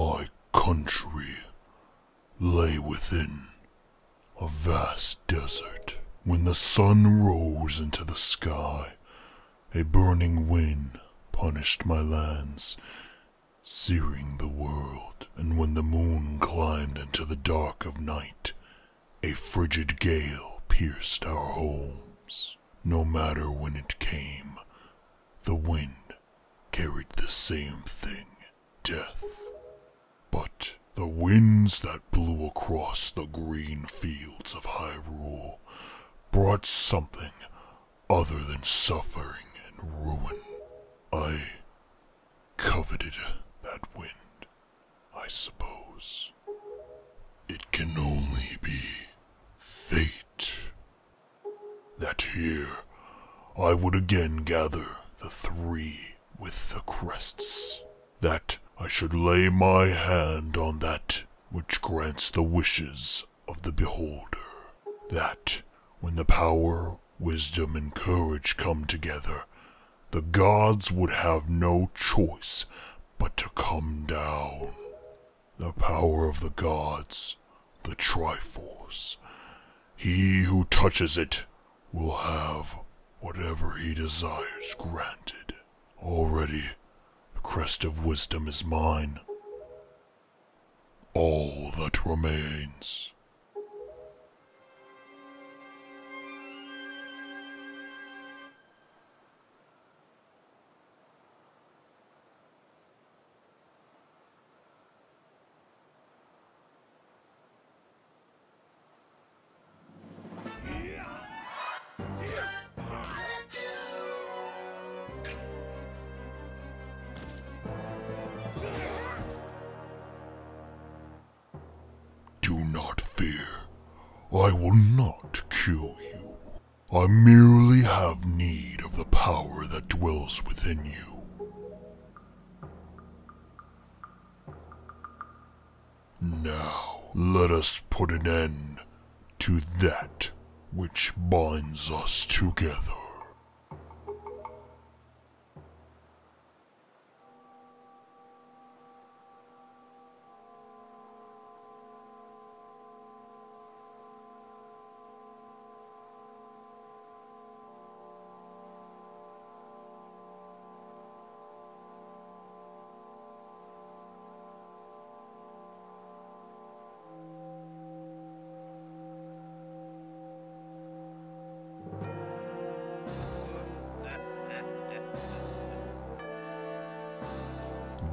My country lay within a vast desert. When the sun rose into the sky, a burning wind punished my lands, searing the world. And when the moon climbed into the dark of night, a frigid gale pierced our homes. No matter when it came, the wind carried the same thing, death. But the winds that blew across the green fields of Hyrule brought something other than suffering and ruin. I coveted that wind, I suppose. It can only be fate that here I would again gather the three with the crests, that I should lay my hand on that which grants the wishes of the beholder, that when the power, wisdom, and courage come together, the gods would have no choice but to come down. The power of the gods, the Triforce. He who touches it will have whatever he desires granted. Already, the crest of wisdom is mine. All that remains. I will not kill you. I merely have need of the power that dwells within you. Now, let us put an end to that which binds us together.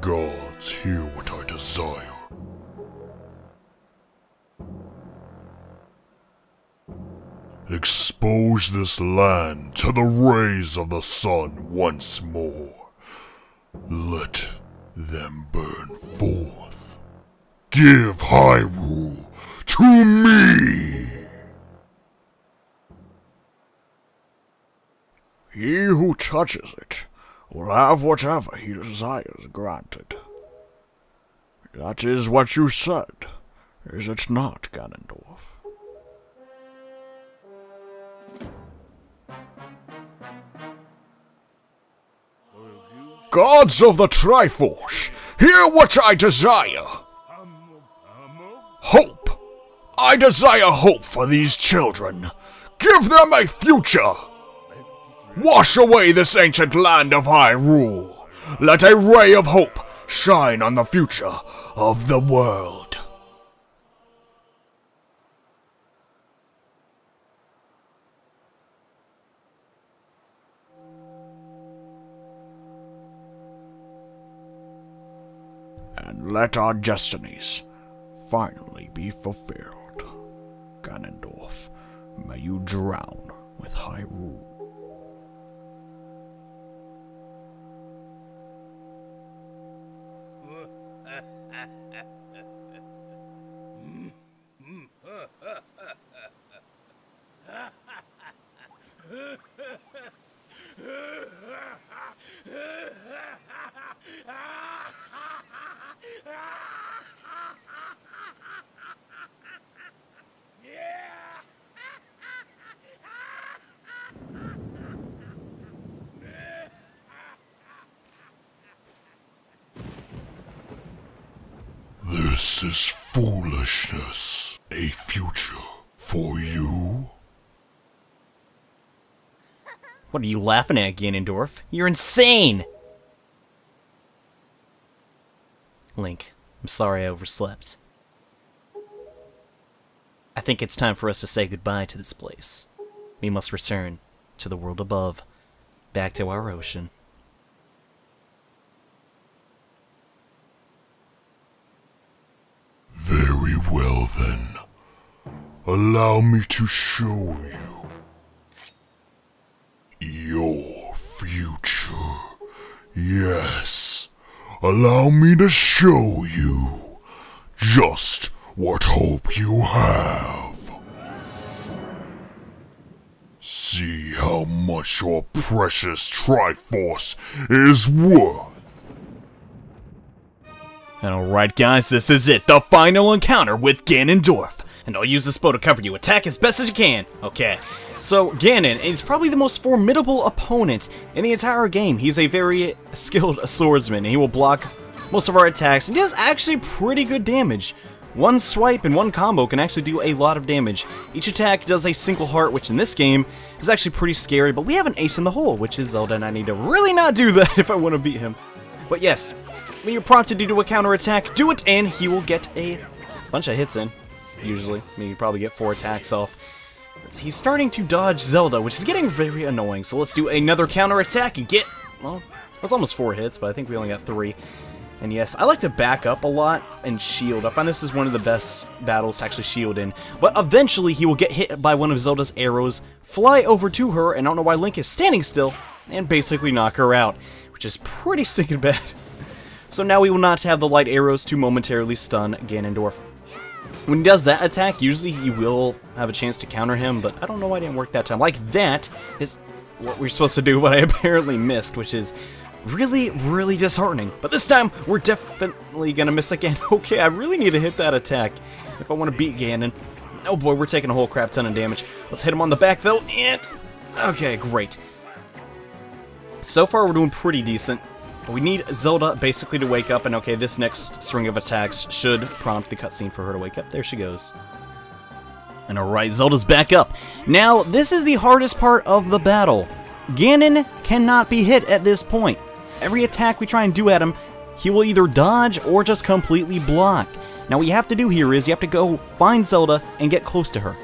Gods, hear what I desire. Expose this land to the rays of the sun once more. Let them burn forth. Give Hyrule to me! He who touches it will have whatever he desires granted. That is what you said, is it not, Ganondorf? Gods of the Triforce, hear what I desire! Hope! I desire hope for these children! Give them a future! Wash away this ancient land of Hyrule. Let a ray of hope shine on the future of the world. And let our destinies finally be fulfilled. Ganondorf, may you drown with Hyrule. is foolishness. A future for you? What are you laughing at, Ganondorf? You're insane! Link, I'm sorry I overslept. I think it's time for us to say goodbye to this place. We must return to the world above, back to our ocean. Very well then. Allow me to show you your future. Yes, allow me to show you just what hope you have. See how much your precious Triforce is worth. And alright guys, this is it, the final encounter with Ganondorf. And I'll use this bow to cover you. Attack as best as you can. Okay. So Ganon is probably the most formidable opponent in the entire game. He's a very skilled swordsman, and he will block most of our attacks, and he does actually pretty good damage. One swipe and one combo can actually do a lot of damage. Each attack does a single heart, which in this game is actually pretty scary, but we have an ace in the hole, which is Zelda, and I need to really not do that if I want to beat him. But yes, when you're prompted to do a counterattack, do it, and he will get a bunch of hits in, usually. I mean, you probably get 4 attacks off. He's starting to dodge Zelda, which is getting very annoying, so let's do another counterattack and get, well, it was almost 4 hits, but I think we only got 3. And yes, I like to back up a lot and shield. I find this is one of the best battles to actually shield in. But eventually he will get hit by one of Zelda's arrows, fly over to her, and I don't know why Link is standing still, and basically knock her out, which is pretty stinking bad. So now we will not have the light arrows to momentarily stun Ganondorf. When he does that attack, usually he will have a chance to counter him, but I don't know why it didn't work that time. Like, that is what we're supposed to do, but I apparently missed, which is really, really disheartening. But this time, we're definitely gonna miss again. Okay, I really need to hit that attack if I want to beat Ganon. Oh boy, we're taking a whole crap ton of damage. Let's hit him on the back, though, and... okay, great. So far, we're doing pretty decent. But we need Zelda basically to wake up, and okay, this next string of attacks should prompt the cutscene for her to wake up. There she goes. And alright, Zelda's back up. Now, this is the hardest part of the battle. Ganon cannot be hit at this point. Every attack we try and do at him, he will either dodge or just completely block. Now what you have to do here is you have to go find Zelda and get close to her.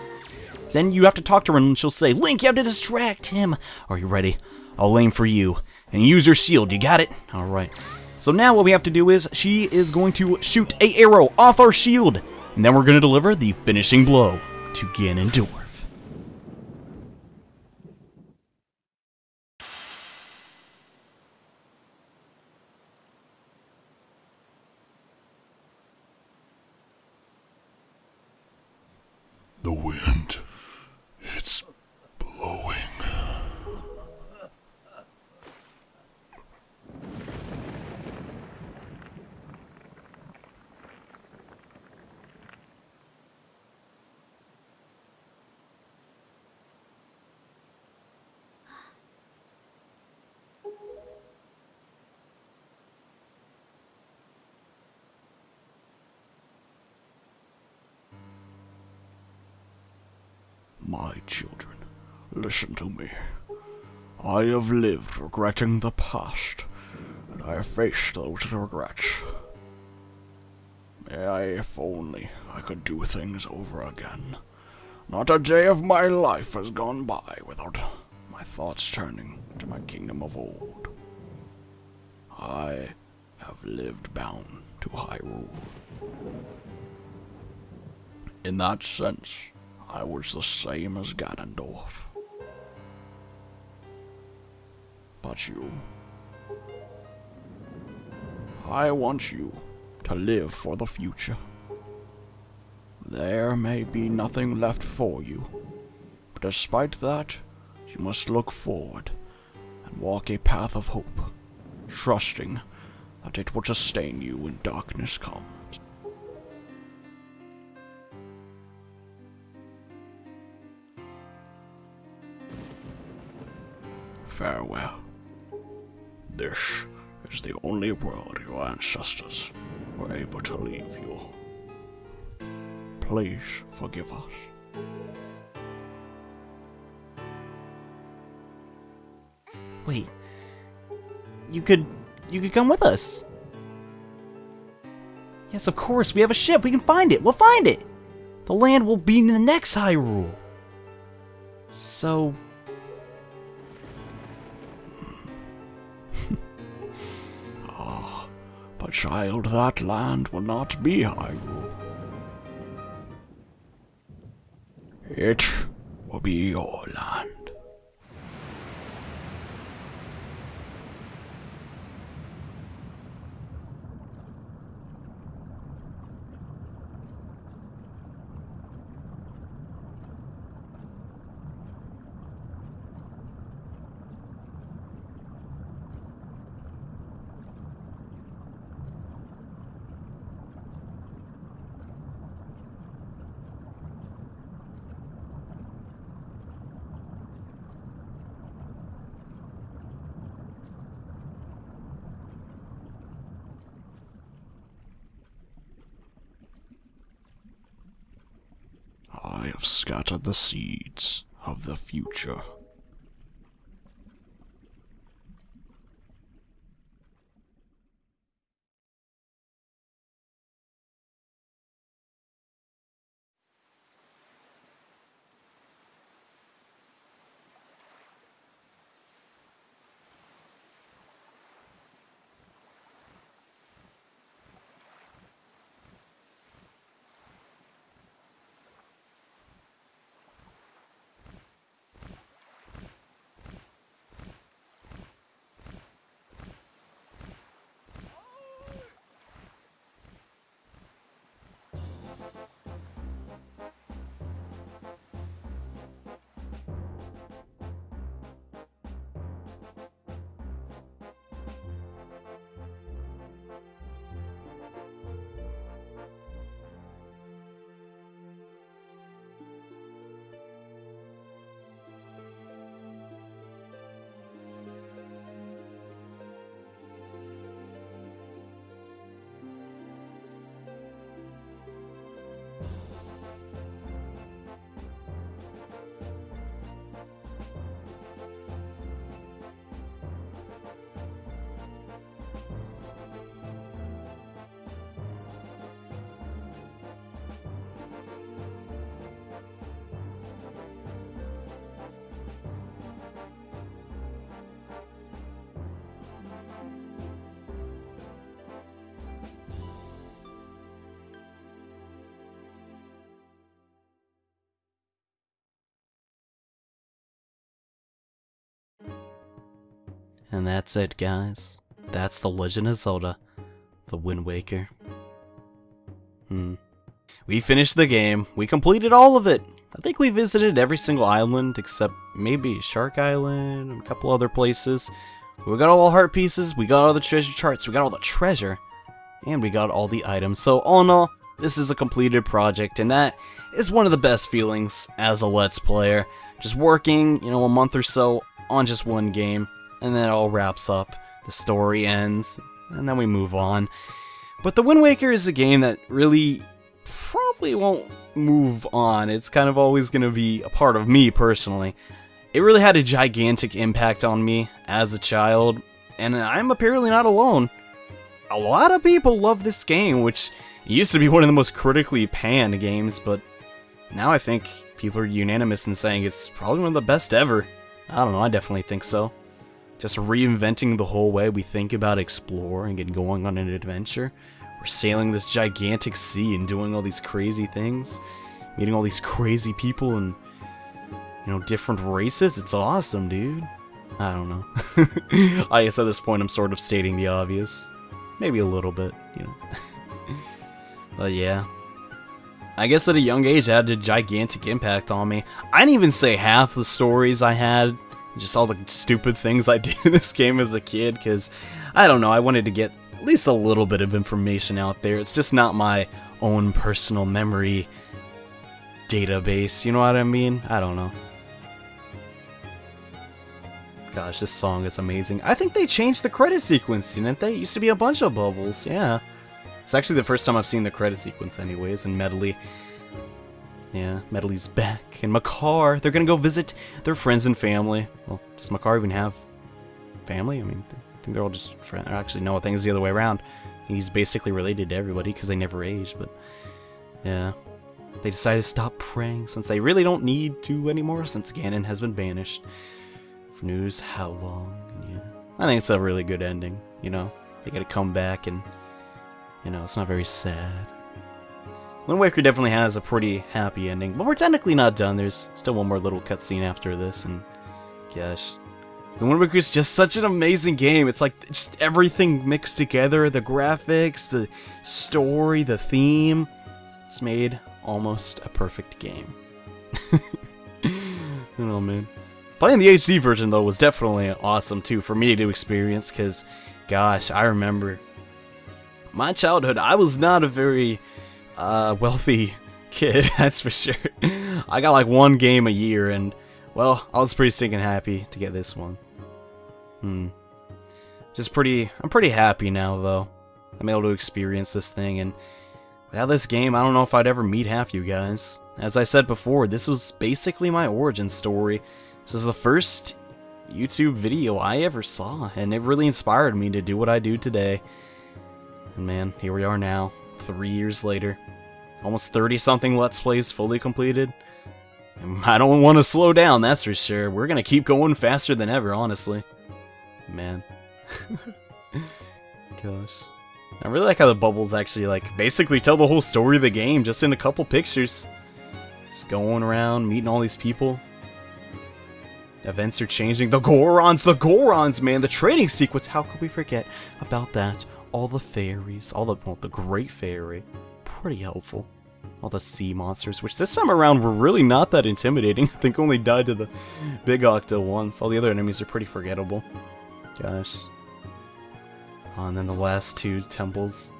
Then you have to talk to her and she'll say, Link, you have to distract him. Are you ready? I'll aim for you. And use your shield, you got it? Alright. So now what we have to do is she is going to shoot an arrow off our shield. And then we're going to deliver the finishing blow to Ganondorf. The wind, it's blowing. My children, listen to me. I have lived regretting the past, and I have faced those regrets. May I, if only, I could do things over again. Not a day of my life has gone by without my thoughts turning to my kingdom of old. I have lived bound to Hyrule. In that sense, I was the same as Ganondorf. But you... I want you to live for the future. There may be nothing left for you, but despite that, you must look forward and walk a path of hope, trusting that it will sustain you when darkness comes. Farewell. This is the only world your ancestors were able to leave you. Please forgive us. Wait. You could come with us. Yes, of course. We have a ship. We can find it. We'll find it. The land will be in the next Hyrule. So... Ah, but child, that land will not be Hyrule. It will be your land. I have scattered the seeds of the future. And that's it, guys. That's The Legend of Zelda: The Wind Waker. We finished the game. We completed all of it. I think we visited every single island except maybe Shark Island and a couple other places. We got all the heart pieces, we got all the treasure charts, we got all the treasure, and we got all the items. So all in all, this is a completed project, and that is one of the best feelings as a Let's Player. Just working, a month or so on just one game. And then it all wraps up, the story ends, and then we move on. But The Wind Waker is a game that really probably won't move on. It's kind of always going to be a part of me personally. It really had a gigantic impact on me as a child, and I'm apparently not alone. A lot of people love this game, which used to be one of the most critically panned games, but now I think people are unanimous in saying it's probably one of the best ever. I don't know, I definitely think so. Just reinventing the whole way we think about exploring and going on an adventure. We're sailing this gigantic sea and doing all these crazy things. Meeting all these crazy people and, different races. It's awesome, dude. I don't know. I guess at this point I'm sort of stating the obvious. Maybe a little bit, But yeah. I guess at a young age it had a gigantic impact on me. I didn't even say half the stories I had. Just all the stupid things I did in this game as a kid, because, I don't know, I wanted to get at least a little bit of information out there. It's just not my own personal memory database, you know what I mean? I don't know. Gosh, this song is amazing. I think they changed the credit sequence, didn't they? It used to be a bunch of bubbles, yeah. It's actually the first time I've seen the credit sequence anyways, in Medley. Yeah, Medley's back. And Makar, they're gonna go visit their friends and family. Well, does Makar even have family? I mean, I think they're all just friends. Actually, no, I think it's the other way around. He's basically related to everybody because they never age, but yeah. They decide to stop praying since they really don't need to anymore since Ganon has been banished. For news, how long? And yeah, I think it's a really good ending, you know? They gotta come back and, you know, it's not very sad. Wind Waker definitely has a pretty happy ending, but we're technically not done. There's still one more little cutscene after this, and gosh. The Wind Waker is just such an amazing game. It's like just everything mixed together, the graphics, the story, the theme. It's made almost a perfect game. Oh man. Playing the HD version though was definitely awesome too for me to experience, because gosh, I remember my childhood. I was not a very wealthy kid, that's for sure. I got like one game a year, and well, I was pretty stinking happy to get this one. I'm pretty happy now though. I'm able to experience this thing, and without this game, I don't know if I'd ever meet half you guys. As I said before, this was basically my origin story. This is the first YouTube video I ever saw, and it really inspired me to do what I do today. And man, here we are now, 3 years later. Almost 30-something Let's Plays fully completed. I don't want to slow down, that's for sure. We're going to keep going faster than ever, honestly. Man. Gosh. I really like how the bubbles actually, like, basically tell the whole story of the game just in a couple pictures. Just going around, meeting all these people. Events are changing. The Gorons, man! The trading sequence! How could we forget about that? All the fairies. Well, the Great Fairy. Pretty helpful. All the sea monsters, which this time around were really not that intimidating. I think only died to the Big Octa once. All the other enemies are pretty forgettable. Gosh. Oh, and then the last two temples.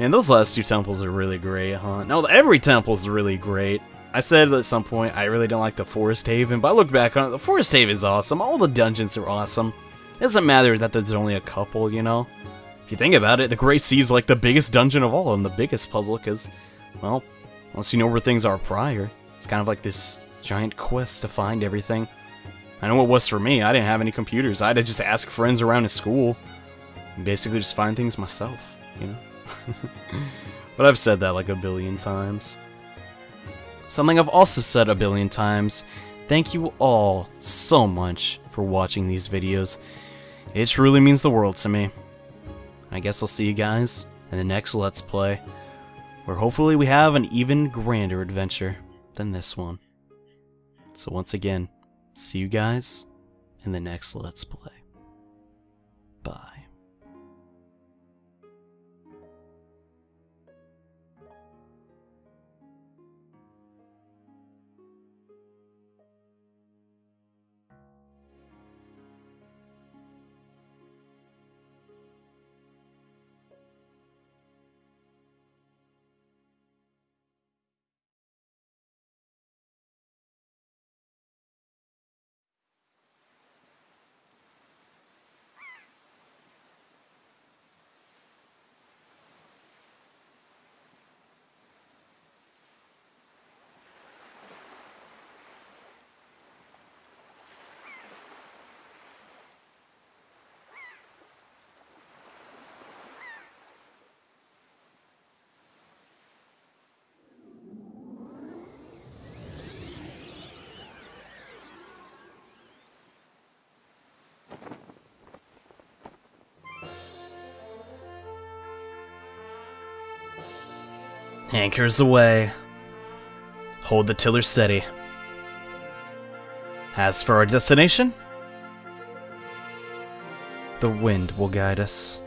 Man, those last two temples are really great, huh? No, every temple's really great. I said at some point I really don't like the Forest Haven, but I look back on it, the Forest Haven's awesome. All the dungeons are awesome. It doesn't matter that there's only a couple, you know? If you think about it, the Great Sea's like the biggest dungeon of all and the biggest puzzle, because, well, unless you know where things are prior, it's kind of like this giant quest to find everything. I know it was for me. I didn't have any computers. I had to just ask friends around at school and basically just find things myself, you know? But I've said that like a billion times. Something I've also said a billion times, thank you all so much for watching these videos. It truly means the world to me. I guess I'll see you guys in the next Let's Play, where hopefully we have an even grander adventure than this one. So once again, see you guys in the next Let's Play. Bye. Anchors away. Hold the tiller steady. As for our destination, the wind will guide us.